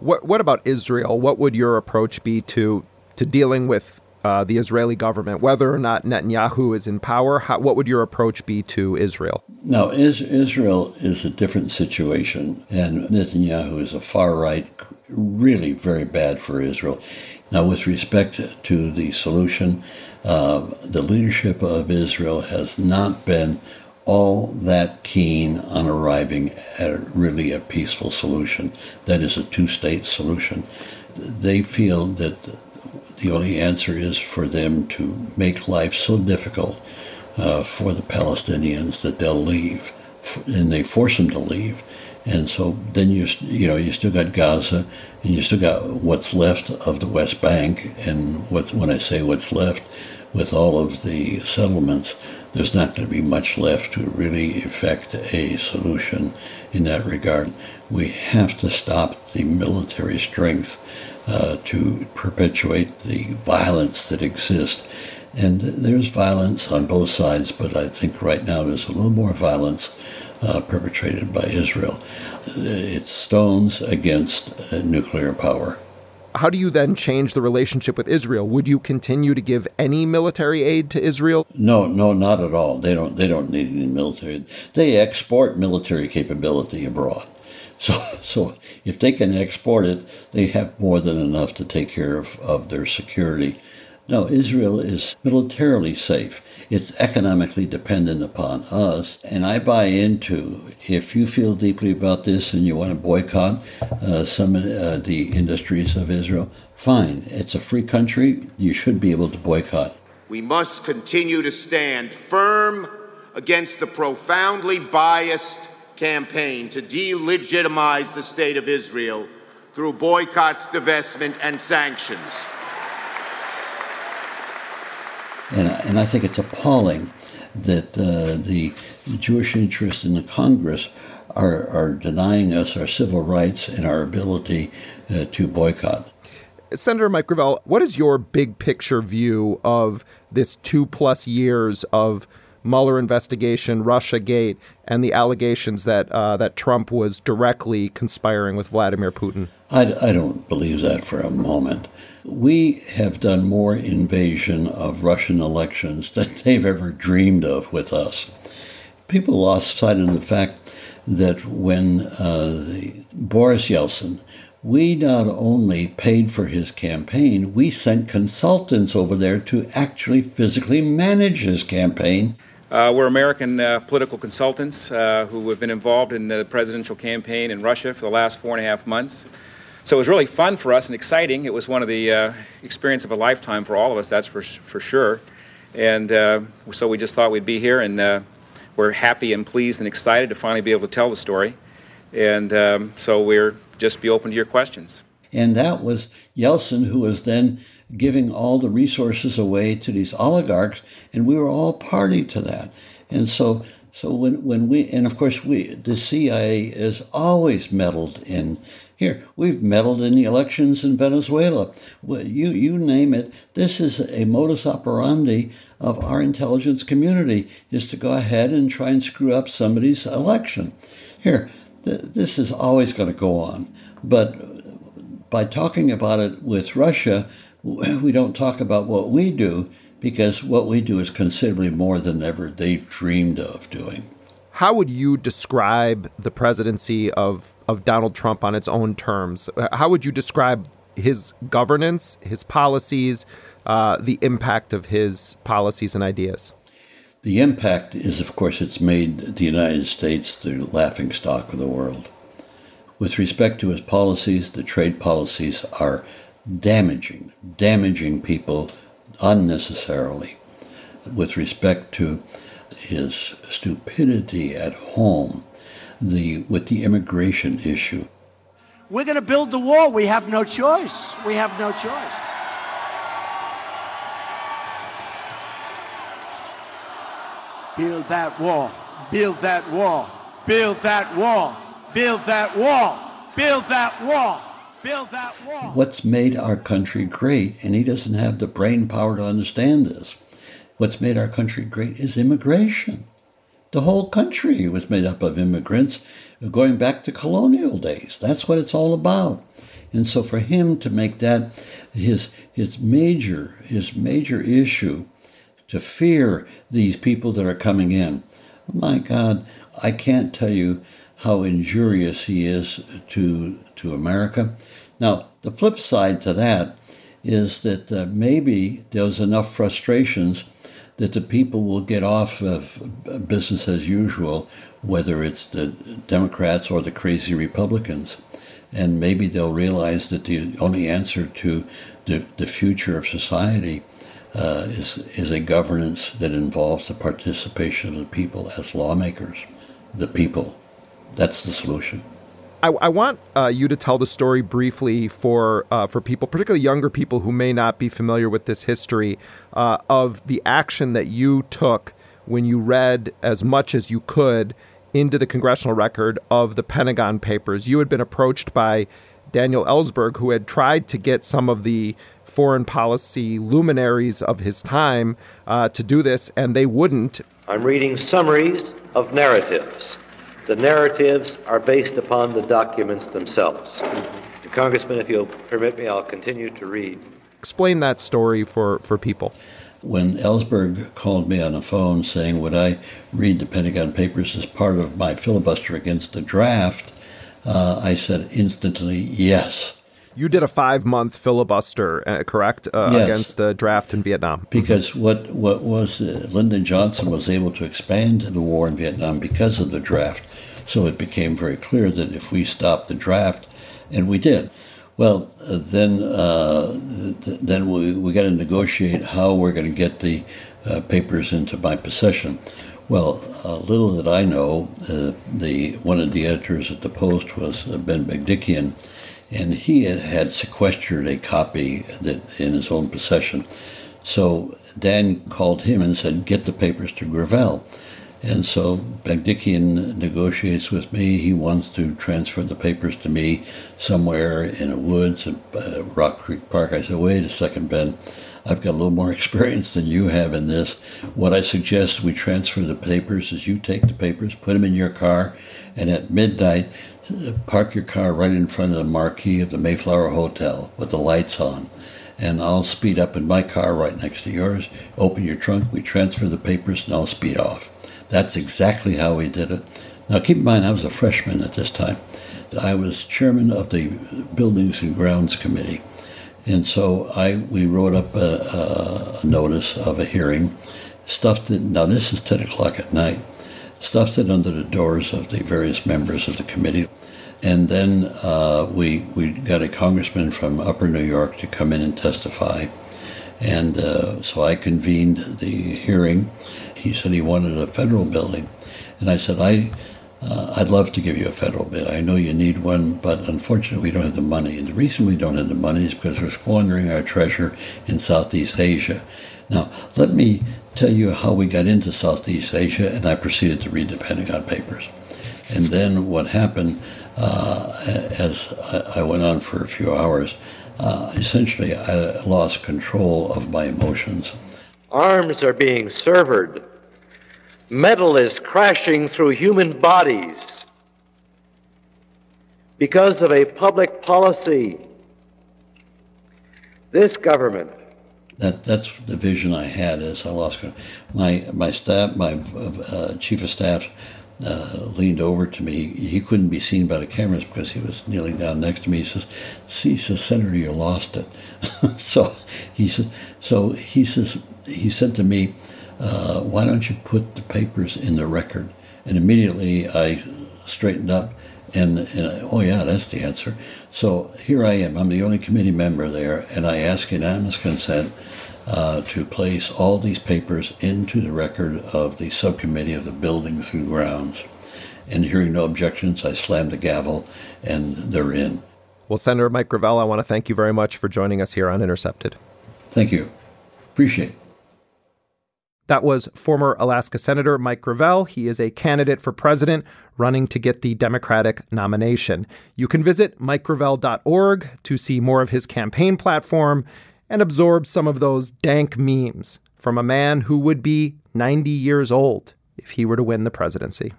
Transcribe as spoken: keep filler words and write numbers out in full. What, what about Israel? What would your approach be to to dealing with uh, the Israeli government, whether or not Netanyahu is in power? How, what would your approach be to Israel? Now, is, Israel is a different situation, and Netanyahu is a far right, really very bad for Israel. Now, with respect to the solution, uh, the leadership of Israel has not been all that keen on arriving at a, really a peaceful solution. That is a two-state solution. They feel that the only answer is for them to make life so difficult uh, for the Palestinians that they'll leave, and they force them to leave. And so then you you know you still got Gaza, and you still got what's left of the West Bank, and what when I say what's left, with all of the settlements, there's not going to be much left to really effect a solution in that regard. We have to stop the military strength uh, to perpetuate the violence that exists. And there's violence on both sides, but I think right now there's a little more violence uh, perpetrated by Israel. It's stones against uh, nuclear power. How do you then change the relationship with Israel? Would you continue to give any military aid to Israel? No, no, not at all. They don't. They don't need any military. They export military capability abroad. So, so if they can export it, they have more than enough to take care of, of their security. No, Israel is militarily safe. It's economically dependent upon us. And I buy into, if you feel deeply about this and you want to boycott uh, some of uh, the industries of Israel, fine. It's a free country. You should be able to boycott. We must continue to stand firm against the profoundly biased campaign to delegitimize the state of Israel through boycotts, divestment, and sanctions. And, and I think it's appalling that uh, the Jewish interests in the Congress are, are denying us our civil rights and our ability uh, to boycott. Senator Mike Gravel, what is your big picture view of this two plus years of Mueller investigation, Russiagate, and the allegations that uh, that Trump was directly conspiring with Vladimir Putin? I, I don't believe that for a moment. We have done more invasion of Russian elections than they've ever dreamed of with us. People lost sight of the fact that when uh, the, Boris Yeltsin, we not only paid for his campaign, we sent consultants over there to actually physically manage his campaign. Uh, we're American uh, political consultants uh, who have been involved in the presidential campaign in Russia for the last four and a half months. So it was really fun for us and exciting. It was one of the uh, experience of a lifetime for all of us, that's for, for sure. And uh, so we just thought we'd be here, and uh, we're happy and pleased and excited to finally be able to tell the story. And um, so we're just be open to your questions. And that was Yeltsin, who was then giving all the resources away to these oligarchs, and we were all party to that. And so so when, when we, and of course we, the C I A has always meddled in. Here, we've meddled in the elections in Venezuela. You, you name it. This is a modus operandi of our intelligence community, is to go ahead and try and screw up somebody's election. Here, th this is always going to go on. But by talking about it with Russia, we don't talk about what we do, because what we do is considerably more than ever they've dreamed of doing. How would you describe the presidency of, of Donald Trump on its own terms? How would you describe his governance, his policies, uh, the impact of his policies and ideas? The impact is, of course, it's made the United States the laughingstock of the world. With respect to his policies, the trade policies are damaging, damaging people unnecessarily. With respect to his stupidity at home, the with the immigration issue. We're going to build the wall. We have no choice. We have no choice. Build that wall. Build that wall. Build that wall. Build that wall. Build that wall. Build that wall. What's made our country great, and he doesn't have the brain power to understand this. What's made our country great is immigration. The whole country was made up of immigrants going back to colonial days. That's what it's all about. And so for him to make that his his major his major issue, to fear these people that are coming in, my God, I can't tell you how injurious he is to to America. Now, the flip side to that is that uh, maybe there's enough frustrations that the people will get off of business as usual, whether it's the Democrats or the crazy Republicans. And maybe they'll realize that the only answer to the, the future of society uh, is, is a governance that involves the participation of the people as lawmakers, the people. That's the solution. I, I want uh, you to tell the story briefly for uh, for people, particularly younger people who may not be familiar with this history, uh, of the action that you took when you read as much as you could into the congressional record of the Pentagon Papers. You had been approached by Daniel Ellsberg, who had tried to get some of the foreign policy luminaries of his time uh, to do this, and they wouldn't. I'm reading summaries of narratives. The narratives are based upon the documents themselves. Mm-hmm. Congressman, if you'll permit me, I'll continue to read. Explain that story for, for people. When Ellsberg called me on the phone saying, would I read the Pentagon Papers as part of my filibuster against the draft, uh, I said instantly, yes. You did a five-month filibuster, uh, correct, uh, yes. against the draft in Vietnam. Because what, what was uh, Lyndon Johnson was able to expand the war in Vietnam because of the draft. So it became very clear that if we stopped the draft, and we did, well, uh, then uh, th then we, we got to negotiate how we're going to get the uh, papers into my possession. Well, uh, little that I know, uh, the one of the editors at the Post was uh, Ben Bagdikian, and he had sequestered a copy that in his own possession. So Dan called him and said, get the papers to Gravel. And so Bagdikian negotiates with me. He wants to transfer the papers to me somewhere in the woods at uh, Rock Creek Park. I said, wait a second, Ben. I've got a little more experience than you have in this. What I suggest we transfer the papers is you take the papers, put them in your car, and at midnight, park your car right in front of the marquee of the Mayflower Hotel with the lights on, and I'll speed up in my car right next to yours. Open your trunk, we transfer the papers, and I'll speed off. That's exactly how we did it. Now, keep in mind, I was a freshman at this time. I was chairman of the Buildings and Grounds Committee, and so I we wrote up a, a notice of a hearing, stuffed it. Now, this is ten o'clock at night. Stuffed it under the doors of the various members of the committee. And then uh, we, we got a congressman from Upper New York to come in and testify. And uh, so I convened the hearing. He said he wanted a federal building. And I said, I, uh, I'd love to give you a federal building. I know you need one, but unfortunately we don't have the money. And the reason we don't have the money is because we're squandering our treasure in Southeast Asia. Now, let me tell you how we got into Southeast Asia, and I proceeded to read the Pentagon Papers. And then what happened, uh, as I went on for a few hours, uh, essentially I lost control of my emotions. Arms are being severed. Metal is crashing through human bodies because of a public policy. This government... That that's the vision I had as I lost control. My my staff, my uh, chief of staff, uh, leaned over to me. He couldn't be seen by the cameras because he was kneeling down next to me. He says, "See, he says, Senator, you lost it." so he said, so he says, he said to me, uh, "Why don't you put the papers in the record?" And immediately I straightened up. And, and oh yeah, that's the answer. So here I am. I'm the only committee member there, and I ask unanimous consent uh, to place all these papers into the record of the subcommittee of the Buildings and Grounds. And hearing no objections, I slammed the gavel, and they're in. Well, Senator Mike Gravel, I want to thank you very much for joining us here on Intercepted. Thank you. Appreciate it. That was former Alaska Senator Mike Gravel. He is a candidate for president running to get the Democratic nomination. You can visit mike gravel dot org to see more of his campaign platform and absorb some of those dank memes from a man who would be ninety years old if he were to win the presidency.